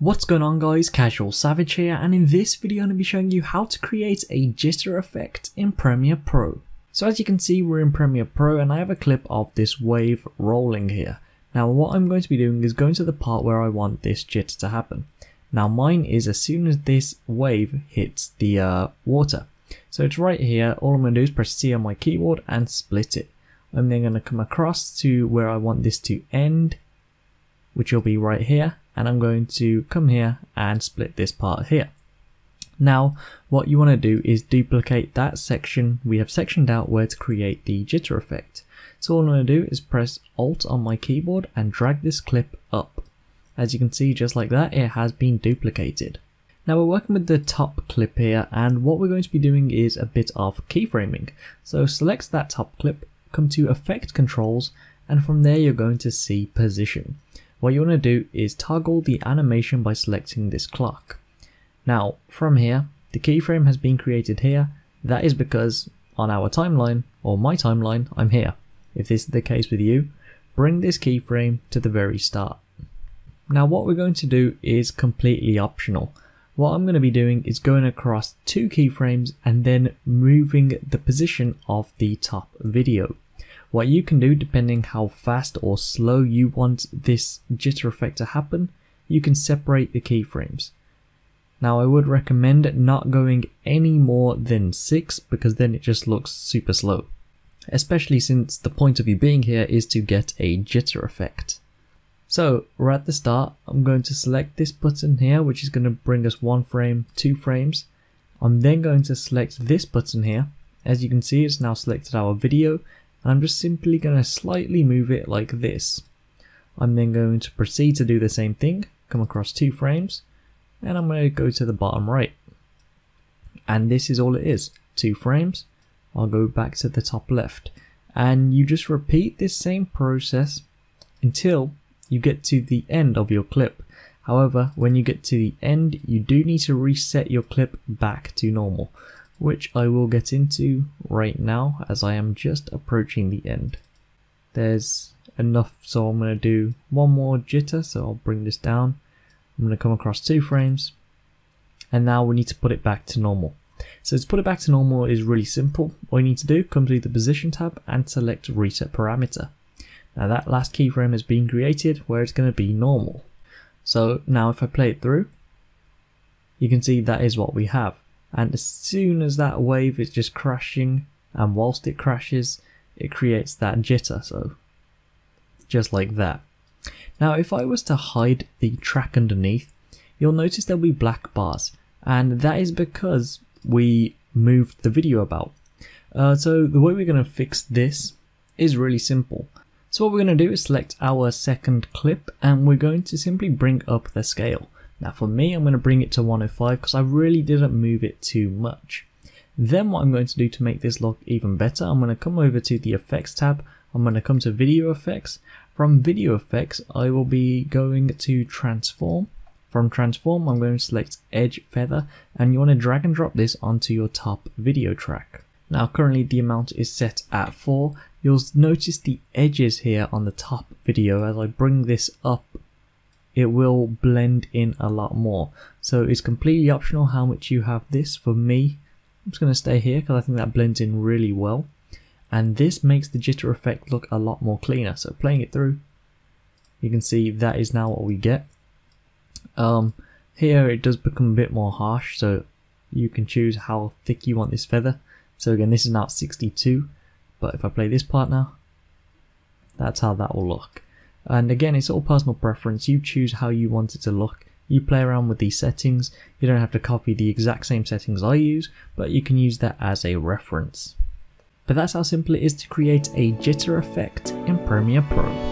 What's going on guys, Casual Savage here, and in this video I'm going to be showing you how to create a jitter effect in Premiere Pro. So as you can see, we're in Premiere Pro and I have a clip of this wave rolling here. Now what I'm going to be doing is going to the part where I want this jitter to happen. Now mine is as soon as this wave hits the water. So it's right here. All I'm going to do is press C on my keyboard and split it. I'm then going to come across to where I want this to end, which will be right here. And I'm going to come here and split this part here. Now, what you want to do is duplicate that section we have sectioned out where to create the jitter effect. So all I'm going to do is press Alt on my keyboard and drag this clip up. As you can see, just like that, it has been duplicated. Now we're working with the top clip here, and what we're going to be doing is a bit of keyframing. So select that top clip, come to Effect Controls, and from there you're going to see Position. What you want to do is toggle the animation by selecting this clock. Now from here, the keyframe has been created here. That is because on our timeline, or my timeline, I'm here. If this is the case with you, bring this keyframe to the very start. Now what we're going to do is completely optional. What I'm going to be doing is going across two keyframes and then moving the position of the top video. What you can do, depending how fast or slow you want this jitter effect to happen, you can separate the keyframes. Now I would recommend not going any more than 6, because then it just looks super slow. Especially since the point of you being here is to get a jitter effect. So we're at the start. I'm going to select this button here, which is going to bring us 1 frame, 2 frames. I'm then going to select this button here. As you can see, it's now selected our video. And I'm just simply going to slightly move it like this. I'm then going to proceed to do the same thing, come across 2 frames, and I'm going to go to the bottom right. And this is all it is, 2 frames. I'll go back to the top left. And you just repeat this same process until you get to the end of your clip. However, when you get to the end, you do need to reset your clip back to normal, which I will get into right now as I am just approaching the end. There's enough, so I'm going to do one more jitter, so I'll bring this down. I'm going to come across 2 frames, and now we need to put it back to normal. So to put it back to normal is really simple. All you need to do, come to the Position tab and select Reset Parameter. Now that last keyframe has been created where it's going to be normal. So now if I play it through, you can see that is what we have. And as soon as that wave is just crashing, and whilst it crashes, it creates that jitter, so just like that. Now if I was to hide the track underneath, you'll notice there'll be black bars, and that is because we moved the video about. So the way we're going to fix this is really simple. So what we're going to do is select our second clip, and we're going to simply bring up the scale. Now for me, I'm going to bring it to 105 because I really didn't move it too much. Then what I'm going to do to make this look even better, I'm going to come over to the Effects tab. I'm going to come to Video Effects. From Video Effects, I will be going to Transform. From Transform, I'm going to select Edge Feather, and you want to drag and drop this onto your top video track. Now currently the amount is set at 4. You'll notice the edges here on the top video. As I bring this up, it will blend in a lot more. So it's completely optional how much you have this. For me, I'm just going to stay here because I think that blends in really well. And this makes the jitter effect look a lot more cleaner. So playing it through, you can see that is now what we get. Here it does become a bit more harsh, so you can choose how thick you want this feather. So again, this is now 62, but if I play this part now, that's how that will look. And again, it's all personal preference. You choose how you want it to look. You play around with these settings. You don't have to copy the exact same settings I use, but you can use that as a reference. But that's how simple it is to create a jitter effect in Premiere Pro.